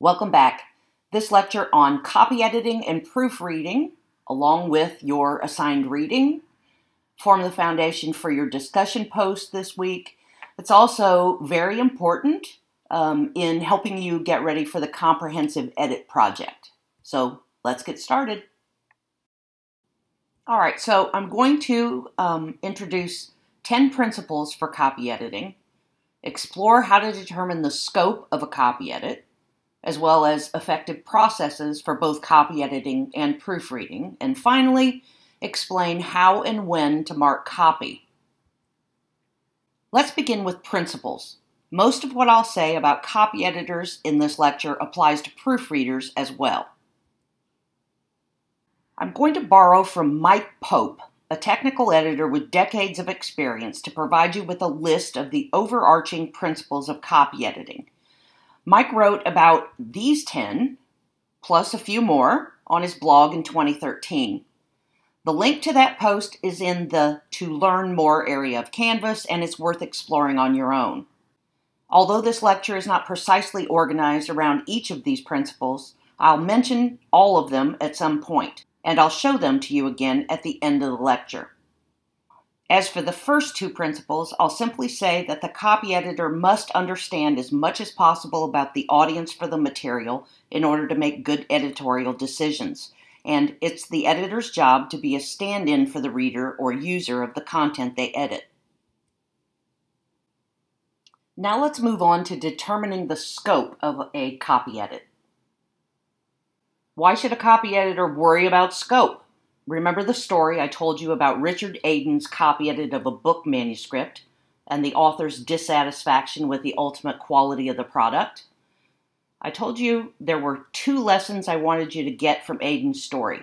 Welcome back. This lecture on copy editing and proofreading, along with your assigned reading, form the foundation for your discussion post this week. It's also very important in helping you get ready for the comprehensive edit project. So let's get started. All right, so I'm going to introduce 10 principles for copy editing, explore how to determine the scope of a copy edit, as well as effective processes for both copy editing and proofreading, and finally, explain how and when to mark copy. Let's begin with principles. Most of what I'll say about copy editors in this lecture applies to proofreaders as well. I'm going to borrow from Mike Pope, a technical editor with decades of experience, to provide you with a list of the overarching principles of copy editing. Mike wrote about these 10, plus a few more, on his blog in 2013. The link to that post is in the To Learn More area of Canvas, and it's worth exploring on your own. Although this lecture is not precisely organized around each of these principles, I'll mention all of them at some point, and I'll show them to you again at the end of the lecture. As for the first two principles, I'll simply say that the copy editor must understand as much as possible about the audience for the material in order to make good editorial decisions, and it's the editor's job to be a stand-in for the reader or user of the content they edit. Now let's move on to determining the scope of a copy edit. Why should a copy editor worry about scope? Remember the story I told you about Richard Adin's copy edit of a book manuscript and the author's dissatisfaction with the ultimate quality of the product? I told you there were two lessons I wanted you to get from Adin's story.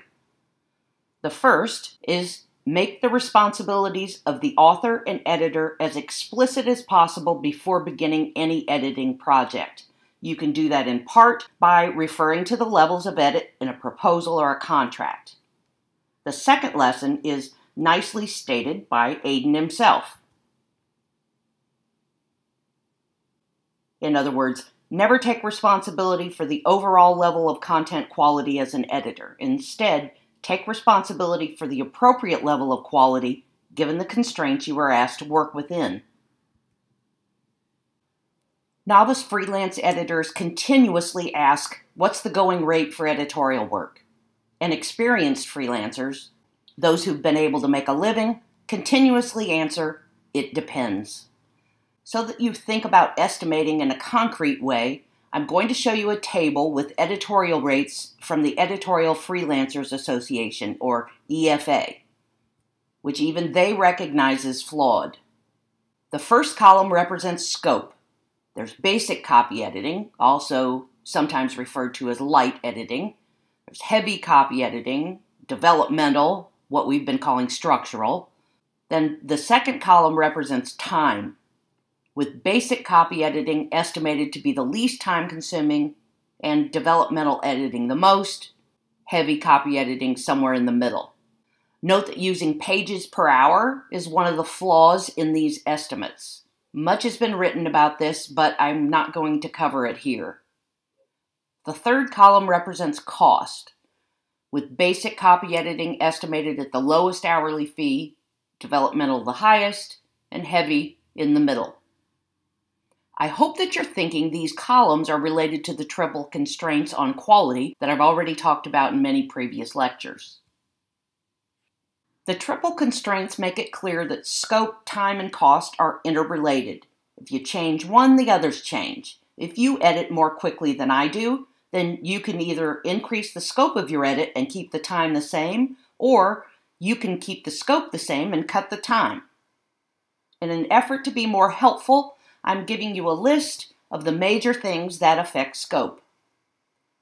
The first is make the responsibilities of the author and editor as explicit as possible before beginning any editing project. You can do that in part by referring to the levels of edit in a proposal or a contract. The second lesson is nicely stated by Adin himself. In other words, never take responsibility for the overall level of content quality as an editor. Instead, take responsibility for the appropriate level of quality given the constraints you are asked to work within. Novice freelance editors continuously ask, "What's the going rate for editorial work?" And experienced freelancers, those who've been able to make a living, continuously answer, "It depends." So that you think about estimating in a concrete way, I'm going to show you a table with editorial rates from the Editorial Freelancers Association, or EFA, which even they recognize as flawed. The first column represents scope. There's basic copy editing, also sometimes referred to as light editing. There's heavy copy editing, developmental, what we've been calling structural. Then the second column represents time, with basic copy editing estimated to be the least time-consuming and developmental editing the most, heavy copy editing somewhere in the middle. Note that using pages per hour is one of the flaws in these estimates. Much has been written about this, but I'm not going to cover it here. The third column represents cost, with basic copy editing estimated at the lowest hourly fee, developmental the highest, and heavy in the middle. I hope that you're thinking these columns are related to the triple constraints on quality that I've already talked about in many previous lectures. The triple constraints make it clear that scope, time, and cost are interrelated. If you change one, the others change. If you edit more quickly than I do, then you can either increase the scope of your edit and keep the time the same, or you can keep the scope the same and cut the time. In an effort to be more helpful, I'm giving you a list of the major things that affect scope.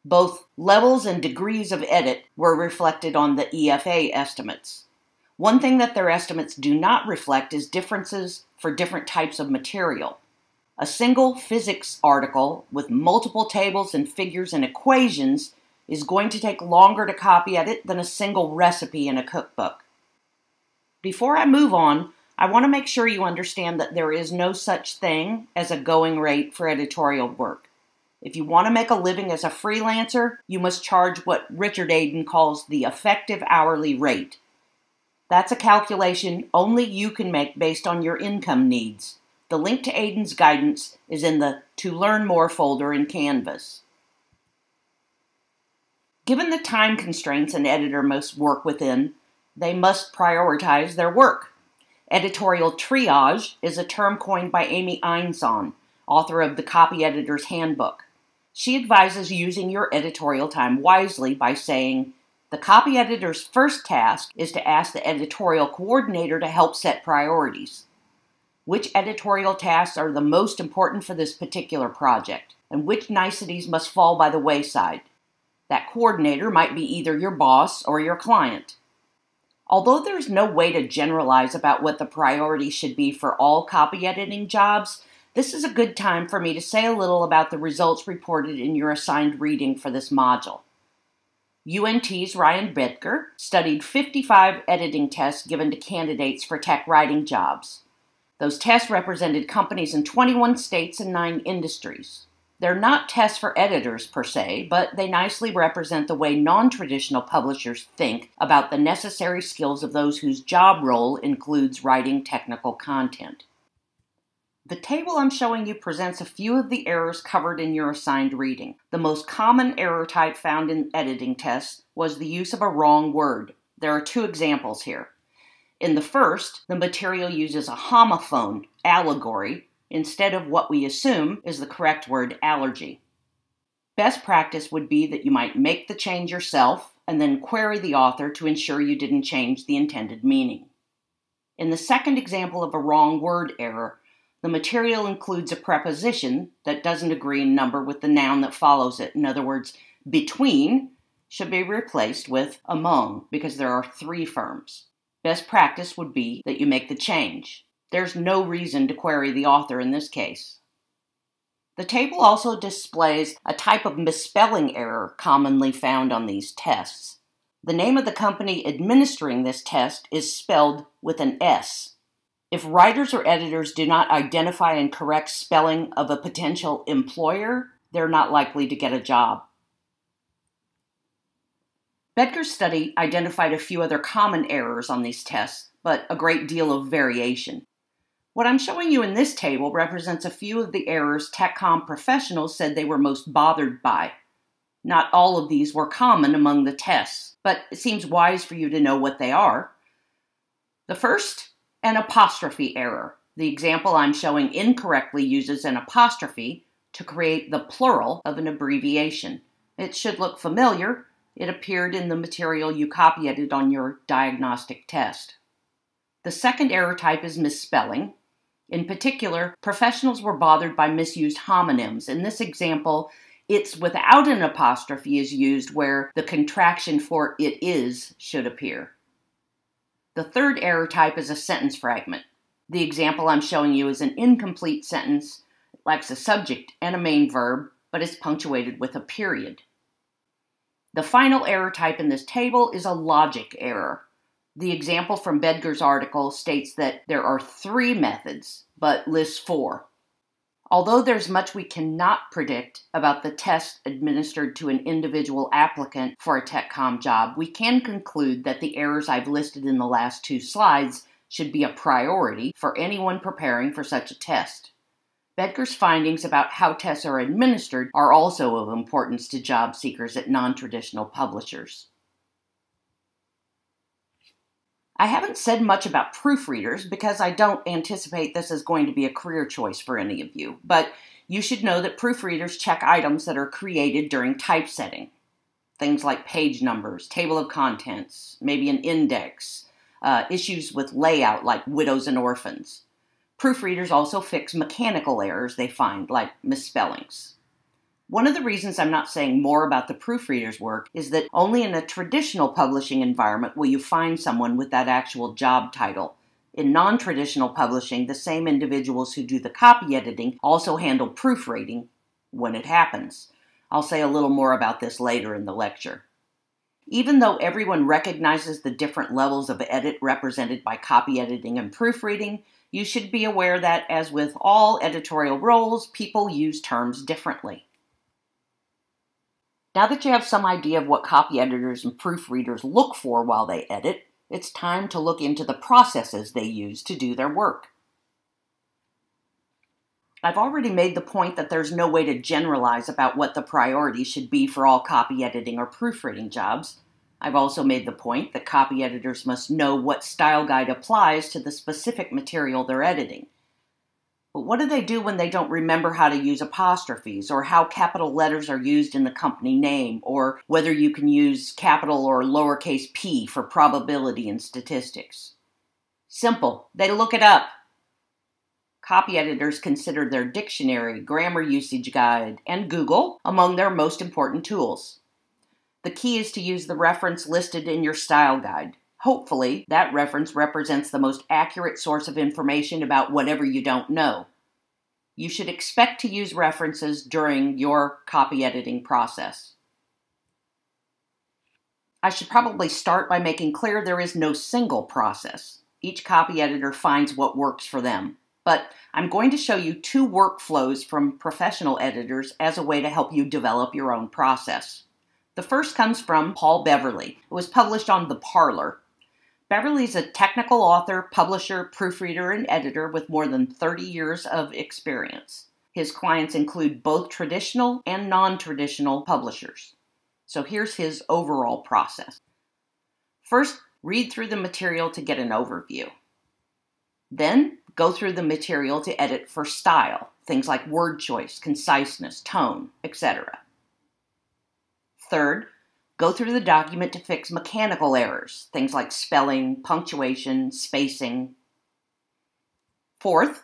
Both levels and degrees of edit were reflected on the EFA estimates. One thing that their estimates do not reflect is differences for different types of material. A single physics article with multiple tables and figures and equations is going to take longer to copy edit than a single recipe in a cookbook. Before I move on, I want to make sure you understand that there is no such thing as a going rate for editorial work. If you want to make a living as a freelancer, you must charge what Richard Adin calls the effective hourly rate. That's a calculation only you can make based on your income needs. The link to Adin's guidance is in the To Learn More folder in Canvas. Given the time constraints an editor must work within, they must prioritize their work. Editorial triage is a term coined by Amy Einsohn, author of The Copyeditor's Handbook. She advises using your editorial time wisely by saying, the copy editor's first task is to ask the editorial coordinator to help set priorities. Which editorial tasks are the most important for this particular project, and which niceties must fall by the wayside? That coordinator might be either your boss or your client. Although there is no way to generalize about what the priority should be for all copy editing jobs, this is a good time for me to say a little about the results reported in your assigned reading for this module. UNT's Ryen Bitker studied 55 editing tests given to candidates for tech writing jobs. Those tests represented companies in 21 states and 9 industries. They're not tests for editors per se, but they nicely represent the way non-traditional publishers think about the necessary skills of those whose job role includes writing technical content. The table I'm showing you presents a few of the errors covered in your assigned reading. The most common error type found in editing tests was the use of a wrong word. There are 2 examples here. In the first, the material uses a homophone, allegory, instead of what we assume is the correct word, allergy. Best practice would be that you might make the change yourself and then query the author to ensure you didn't change the intended meaning. In the second example of a wrong word error, the material includes a preposition that doesn't agree in number with the noun that follows it. In other words, between should be replaced with among because there are 3 firms. Best practice would be that you make the change. There's no reason to query the author in this case. The table also displays a type of misspelling error commonly found on these tests. The name of the company administering this test is spelled with an S. If writers or editors do not identify and correct spelling of a potential employer, they're not likely to get a job. Bitker's study identified a few other common errors on these tests, but a great deal of variation. What I'm showing you in this table represents a few of the errors TechCom professionals said they were most bothered by. Not all of these were common among the tests, but it seems wise for you to know what they are. The first, an apostrophe error. The example I'm showing incorrectly uses an apostrophe to create the plural of an abbreviation. It should look familiar. It appeared in the material you copy-edited on your diagnostic test. The second error type is misspelling. In particular, professionals were bothered by misused homonyms. In this example, it's without an apostrophe is used where the contraction for it is should appear. The third error type is a sentence fragment. The example I'm showing you is an incomplete sentence. It lacks a subject and a main verb, but it's punctuated with a period. The final error type in this table is a logic error. The example from Bitker's article states that there are 3 methods, but lists 4. Although there's much we cannot predict about the test administered to an individual applicant for a TechCom job, we can conclude that the errors I've listed in the last 2 slides should be a priority for anyone preparing for such a test. Bitker's findings about how tests are administered are also of importance to job seekers at non-traditional publishers. I haven't said much about proofreaders because I don't anticipate this is going to be a career choice for any of you, but you should know that proofreaders check items that are created during typesetting. Things like page numbers, table of contents, maybe an index, issues with layout like widows and orphans. Proofreaders also fix mechanical errors they find, like misspellings. One of the reasons I'm not saying more about the proofreader's work is that only in a traditional publishing environment will you find someone with that actual job title. In non-traditional publishing, the same individuals who do the copy editing also handle proofreading when it happens. I'll say a little more about this later in the lecture. Even though everyone recognizes the different levels of edit represented by copy editing and proofreading, you should be aware that, as with all editorial roles, people use terms differently. Now that you have some idea of what copy editors and proofreaders look for while they edit, it's time to look into the processes they use to do their work. I've already made the point that there's no way to generalize about what the priority should be for all copy editing or proofreading jobs. I've also made the point that copy editors must know what style guide applies to the specific material they're editing. But what do they do when they don't remember how to use apostrophes, or how capital letters are used in the company name, or whether you can use capital or lowercase p for probability and statistics? Simple. They look it up. Copy editors consider their dictionary, grammar usage guide, and Google among their most important tools. The key is to use the reference listed in your style guide. Hopefully, that reference represents the most accurate source of information about whatever you don't know. You should expect to use references during your copy editing process. I should probably start by making clear there is no single process. Each copy editor finds what works for them. But I'm going to show you two workflows from professional editors as a way to help you develop your own process. The first comes from Paul Beverly. It was published on The Parlor. Beverly's a technical author, publisher, proofreader, and editor with more than 30 years of experience. His clients include both traditional and non-traditional publishers. So here's his overall process. First, read through the material to get an overview. Then, go through the material to edit for style, things like word choice, conciseness, tone, etc. Third, go through the document to fix mechanical errors, things like spelling, punctuation, spacing. Fourth,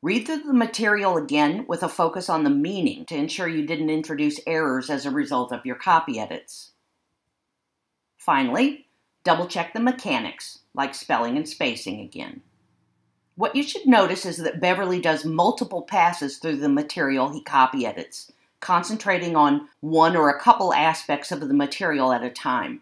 read through the material again with a focus on the meaning to ensure you didn't introduce errors as a result of your copy edits. Finally, double-check the mechanics, like spelling and spacing again. What you should notice is that Beverly does multiple passes through the material he copy edits, concentrating on one or a couple aspects of the material at a time.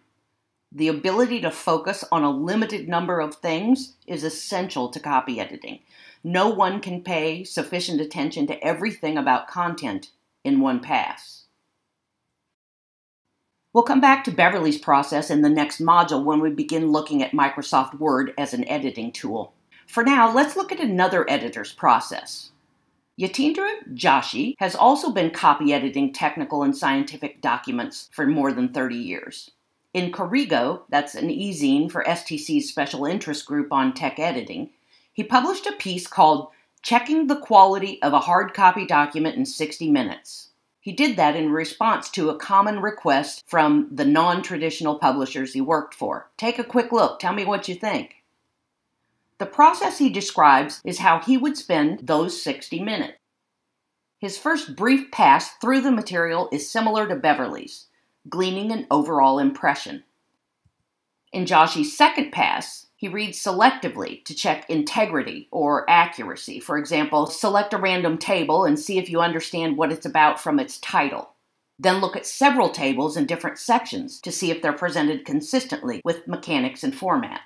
The ability to focus on a limited number of things is essential to copy editing. No one can pay sufficient attention to everything about content in one pass. We'll come back to Beverly's process in the next module when we begin looking at Microsoft Word as an editing tool. For now, let's look at another editor's process. Yatindra Joshi has also been copy editing technical and scientific documents for more than 30 years. In Corrigo, that's an e-zine for STC's special interest group on tech editing, he published a piece called Checking the Quality of a Hard Copy Document in 60 Minutes. He did that in response to a common request from the non-traditional publishers he worked for. Take a quick look, tell me what you think. The process he describes is how he would spend those 60 minutes. His first brief pass through the material is similar to Beverly's, gleaning an overall impression. In Joshi's second pass, he reads selectively to check integrity or accuracy. For example, select a random table and see if you understand what it's about from its title. Then look at several tables in different sections to see if they're presented consistently with mechanics and format.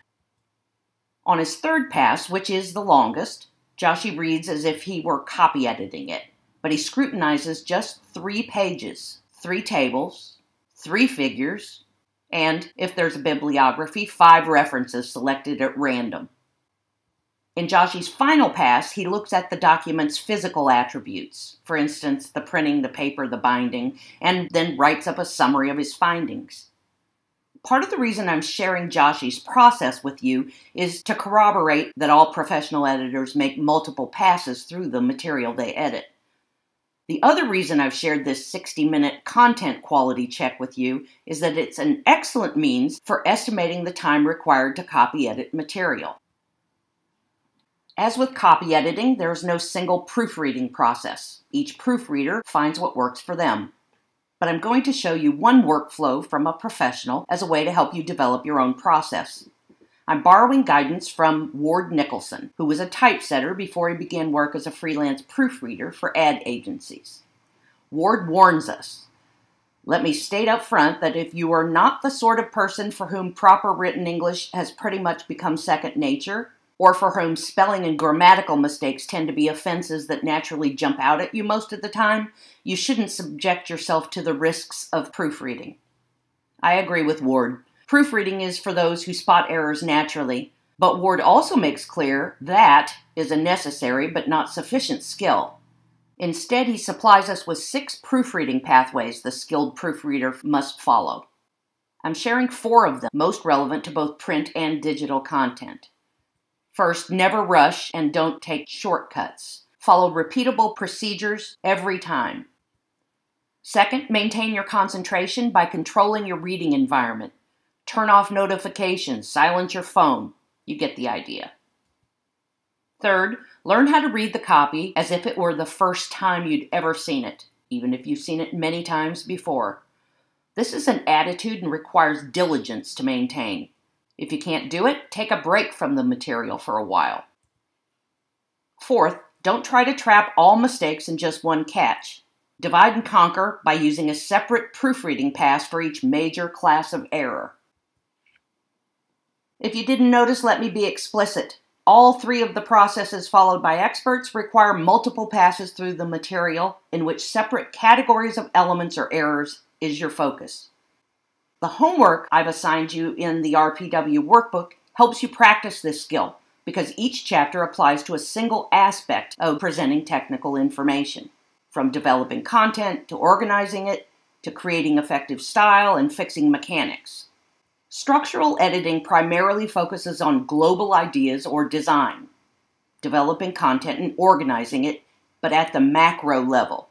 On his third pass, which is the longest, Joshi reads as if he were copy editing it, but he scrutinizes just 3 pages, 3 tables, 3 figures, and, if there's a bibliography, 5 references selected at random. In Joshi's final pass, he looks at the document's physical attributes, for instance, the printing, the paper, the binding, and then writes up a summary of his findings. Part of the reason I'm sharing Joshi's process with you is to corroborate that all professional editors make multiple passes through the material they edit. The other reason I've shared this 60-minute content quality check with you is that it's an excellent means for estimating the time required to copy edit material. As with copy editing, there is no single proofreading process. Each proofreader finds what works for them. But I'm going to show you one workflow from a professional as a way to help you develop your own process. I'm borrowing guidance from Ward Nicholson, who was a typesetter before he began work as a freelance proofreader for ad agencies. Ward warns us, "Let me state up front that if you are not the sort of person for whom proper written English has pretty much become second nature, or for whom spelling and grammatical mistakes tend to be offenses that naturally jump out at you most of the time, you shouldn't subject yourself to the risks of proofreading. I agree with Ward. Proofreading is for those who spot errors naturally, but Ward also makes clear that is a necessary but not sufficient skill. Instead, he supplies us with 6 proofreading pathways the skilled proofreader must follow. I'm sharing 4 of them, most relevant to both print and digital content. First, never rush and don't take shortcuts. Follow repeatable procedures every time. Second, maintain your concentration by controlling your reading environment. Turn off notifications, silence your phone. You get the idea. Third, learn how to read the copy as if it were the first time you'd ever seen it, even if you've seen it many times before. This is an attitude and requires diligence to maintain. If you can't do it, take a break from the material for a while. Fourth, don't try to trap all mistakes in just one catch. Divide and conquer by using a separate proofreading pass for each major class of error. If you didn't notice, let me be explicit. All 3 of the processes followed by experts require multiple passes through the material in which separate categories of elements or errors is your focus. The homework I've assigned you in the RPW workbook helps you practice this skill because each chapter applies to a single aspect of presenting technical information, from developing content to organizing it to creating effective style and fixing mechanics. Structural editing primarily focuses on global ideas or design, developing content and organizing it, but at the macro level.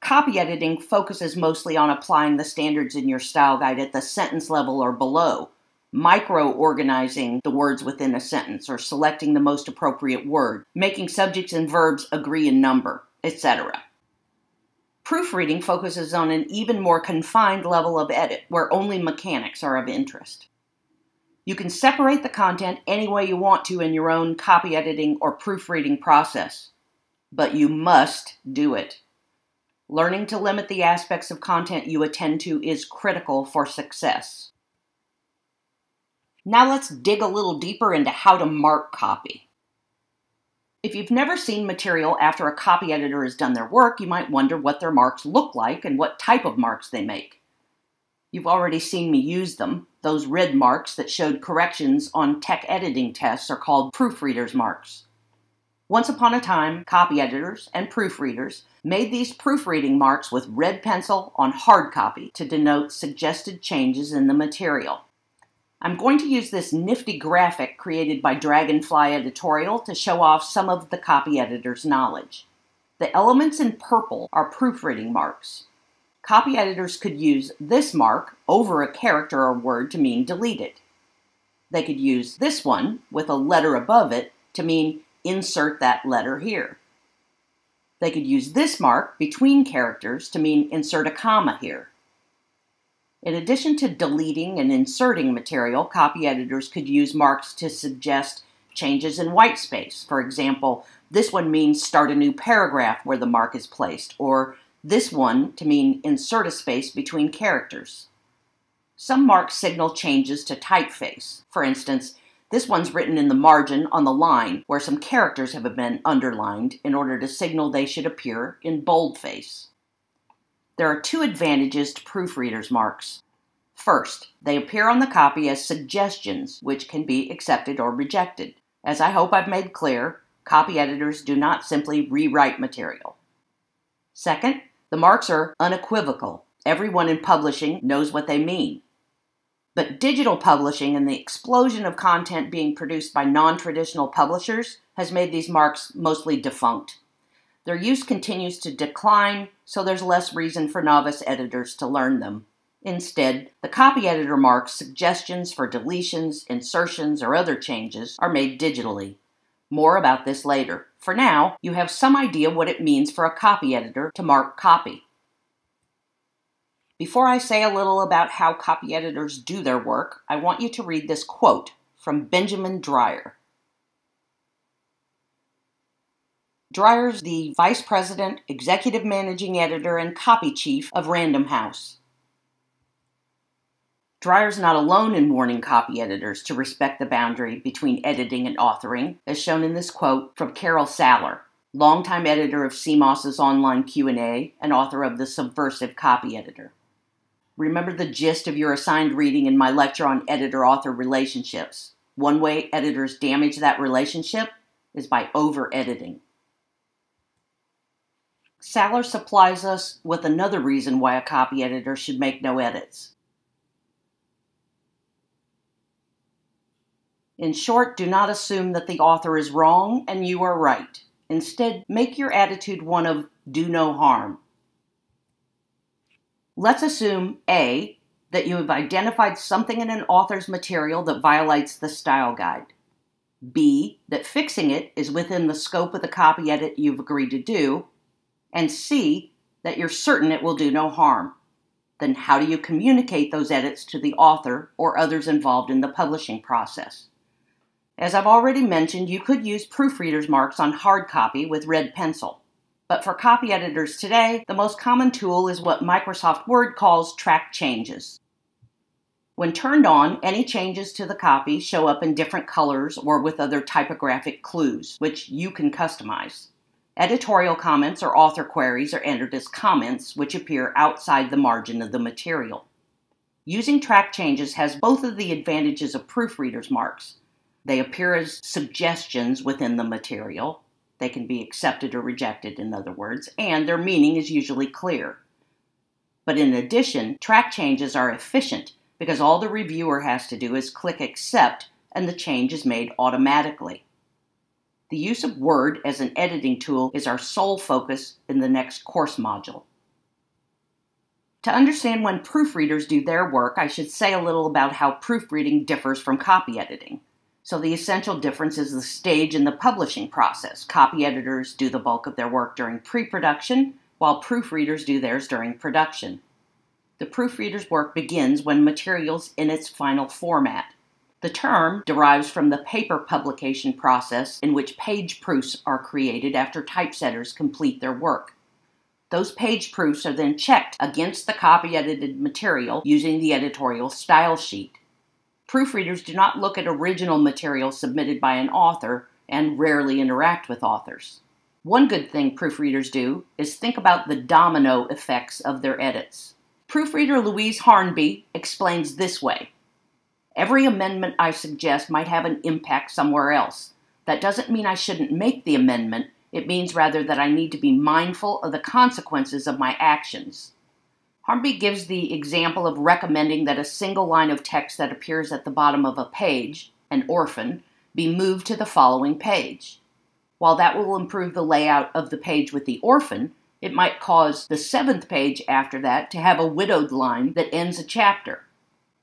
Copy editing focuses mostly on applying the standards in your style guide at the sentence level or below, micro-organizing the words within a sentence or selecting the most appropriate word, making subjects and verbs agree in number, etc. Proofreading focuses on an even more confined level of edit where only mechanics are of interest. You can separate the content any way you want to in your own copy editing or proofreading process, but you must do it. Learning to limit the aspects of content you attend to is critical for success. Now let's dig a little deeper into how to mark copy. If you've never seen material after a copy editor has done their work, you might wonder what their marks look like and what type of marks they make. You've already seen me use them. Those red marks that showed corrections on tech editing tests are called proofreader's marks. Once upon a time, copy editors and proofreaders made these proofreading marks with red pencil on hard copy to denote suggested changes in the material. I'm going to use this nifty graphic created by Dragonfly Editorial to show off some of the copy editor's knowledge. The elements in purple are proofreading marks. Copy editors could use this mark over a character or word to mean deleted. They could use this one with a letter above it to mean insert that letter here. They could use this mark between characters to mean insert a comma here. In addition to deleting and inserting material, copy editors could use marks to suggest changes in white space. For example, this one means start a new paragraph where the mark is placed, or this one to mean insert a space between characters. Some marks signal changes to typeface. For instance, this one's written in the margin on the line where some characters have been underlined in order to signal they should appear in boldface. There are 2 advantages to proofreaders' marks. First, they appear on the copy as suggestions which can be accepted or rejected. As I hope I've made clear, copy editors do not simply rewrite material. Second, the marks are unequivocal. Everyone in publishing knows what they mean. But digital publishing and the explosion of content being produced by non-traditional publishers has made these marks mostly defunct. Their use continues to decline, so there's less reason for novice editors to learn them. Instead, the copy editor marks suggestions for deletions, insertions, or other changes are made digitally. More about this later. For now, you have some idea what it means for a copy editor to mark copy. Before I say a little about how copy editors do their work, I want you to read this quote from Benjamin Dreyer. Dreyer's the Vice President, Executive Managing Editor, and Copy Chief of Random House. Dreyer's not alone in warning copy editors to respect the boundary between editing and authoring, as shown in this quote from Carol Saller, longtime editor of CMOS's online Q&A and author of The Subversive Copy Editor. Remember the gist of your assigned reading in my lecture on editor-author relationships. One way editors damage that relationship is by over-editing. Saller supplies us with another reason why a copy editor should make no edits. In short, do not assume that the author is wrong and you are right. Instead, make your attitude one of do no harm. Let's assume, A, that you have identified something in an author's material that violates the style guide. B, that fixing it is within the scope of the copy edit you've agreed to do. And C, that you're certain it will do no harm. Then how do you communicate those edits to the author or others involved in the publishing process? As I've already mentioned, you could use proofreader's marks on hard copy with red pencil. But for copy editors today, the most common tool is what Microsoft Word calls track changes. When turned on, any changes to the copy show up in different colors or with other typographic clues, which you can customize. Editorial comments or author queries are entered as comments, which appear outside the margin of the material. Using track changes has both of the advantages of proofreader's marks. They appear as suggestions within the material. They can be accepted or rejected, in other words, and their meaning is usually clear. But in addition, track changes are efficient because all the reviewer has to do is click accept and the change is made automatically. The use of Word as an editing tool is our sole focus in the next course module. To understand when proofreaders do their work, I should say a little about how proofreading differs from copy editing. So the essential difference is the stage in the publishing process. Copy editors do the bulk of their work during pre-production, while proofreaders do theirs during production. The proofreader's work begins when material's in its final format. The term derives from the paper publication process in which page proofs are created after typesetters complete their work. Those page proofs are then checked against the copy-edited material using the editorial style sheet. Proofreaders do not look at original material submitted by an author and rarely interact with authors. One good thing proofreaders do is think about the domino effects of their edits. Proofreader Louise Harnby explains this way: every amendment I suggest might have an impact somewhere else. That doesn't mean I shouldn't make the amendment. It means rather that I need to be mindful of the consequences of my actions. Harnby gives the example of recommending that a single line of text that appears at the bottom of a page, an orphan, be moved to the following page. While that will improve the layout of the page with the orphan, it might cause the seventh page after that to have a widowed line that ends a chapter.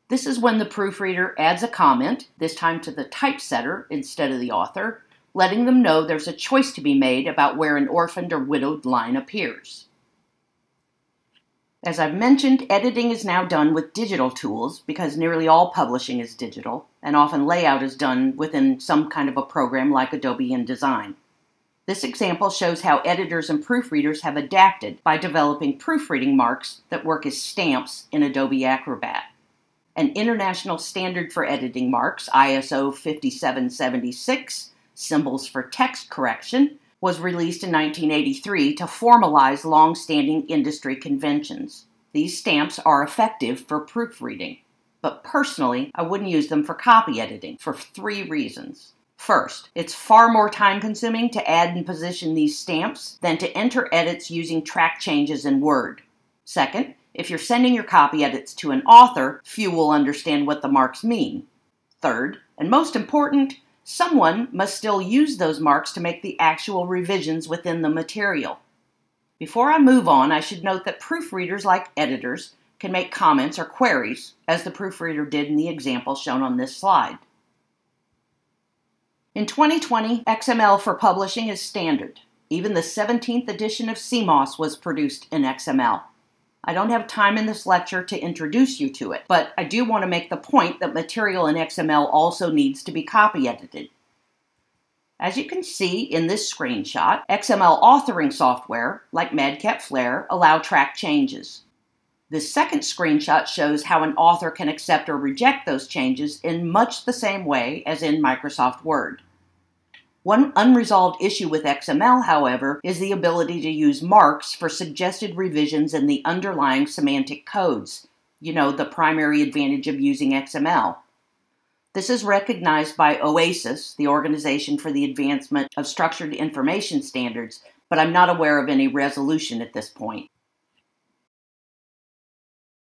This is when the proofreader adds a comment, this time to the typesetter instead of the author, letting them know there's a choice to be made about where an orphaned or widowed line appears. As I've mentioned, editing is now done with digital tools because nearly all publishing is digital, and often layout is done within some kind of a program like Adobe InDesign. This example shows how editors and proofreaders have adapted by developing proofreading marks that work as stamps in Adobe Acrobat. An international standard for editing marks, ISO 5776, Symbols for Text Correction, was released in 1983 to formalize long-standing industry conventions. These stamps are effective for proofreading, but personally, I wouldn't use them for copy editing for three reasons. First, it's far more time-consuming to add and position these stamps than to enter edits using track changes in Word. Second, if you're sending your copy edits to an author, few will understand what the marks mean. Third, and most important, someone must still use those marks to make the actual revisions within the material. Before I move on, I should note that proofreaders, like editors, can make comments or queries, as the proofreader did in the example shown on this slide. In 2020, XML for publishing is standard. Even the 17th edition of CMOS was produced in XML. I don't have time in this lecture to introduce you to it, but I do want to make the point that material in XML also needs to be copy edited. As you can see in this screenshot, XML authoring software, like MadCap Flare, allow track changes. The second screenshot shows how an author can accept or reject those changes in much the same way as in Microsoft Word. One unresolved issue with XML, however, is the ability to use marks for suggested revisions in the underlying semantic codes, you know, the primary advantage of using XML. This is recognized by OASIS, the Organization for the Advancement of Structured Information Standards, but I'm not aware of any resolution at this point.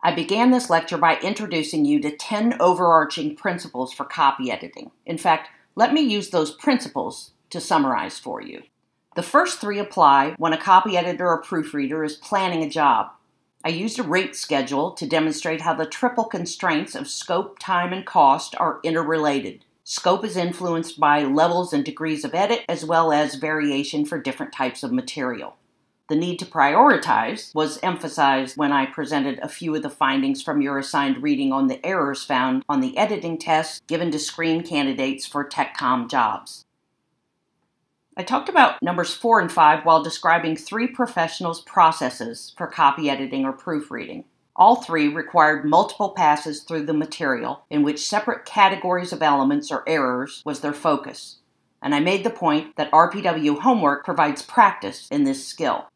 I began this lecture by introducing you to 10 overarching principles for copy editing. In fact, let me use those principles to summarize for you. The first three apply when a copy editor or proofreader is planning a job. I used a rate schedule to demonstrate how the triple constraints of scope, time, and cost are interrelated. Scope is influenced by levels and degrees of edit, as well as variation for different types of material. The need to prioritize was emphasized when I presented a few of the findings from your assigned reading on the errors found on the editing test given to screen candidates for TechCom jobs. I talked about numbers 4 and 5 while describing three professionals' processes for copy editing or proofreading. All three required multiple passes through the material in which separate categories of elements or errors was their focus. And I made the point that RPW homework provides practice in this skill.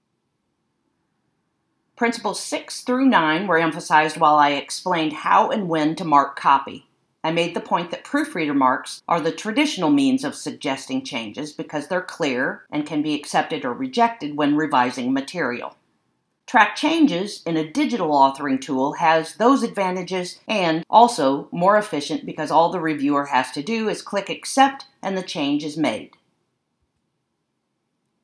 Principles 6 through 9 were emphasized while I explained how and when to mark copy. I made the point that proofreader marks are the traditional means of suggesting changes because they're clear and can be accepted or rejected when revising material. Track changes in a digital authoring tool has those advantages and also more efficient because all the reviewer has to do is click accept and the change is made.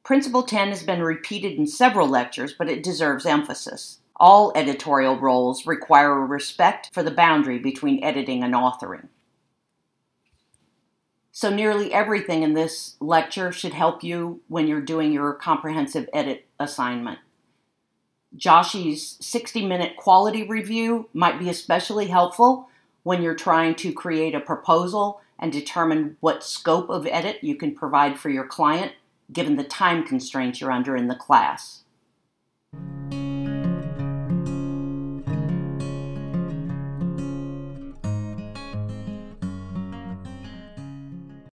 Principle 10 has been repeated in several lectures, but it deserves emphasis. All editorial roles require a respect for the boundary between editing and authoring. So nearly everything in this lecture should help you when you're doing your comprehensive edit assignment. Joshi's 60-minute quality review might be especially helpful when you're trying to create a proposal and determine what scope of edit you can provide for your client, given the time constraints you're under in the class.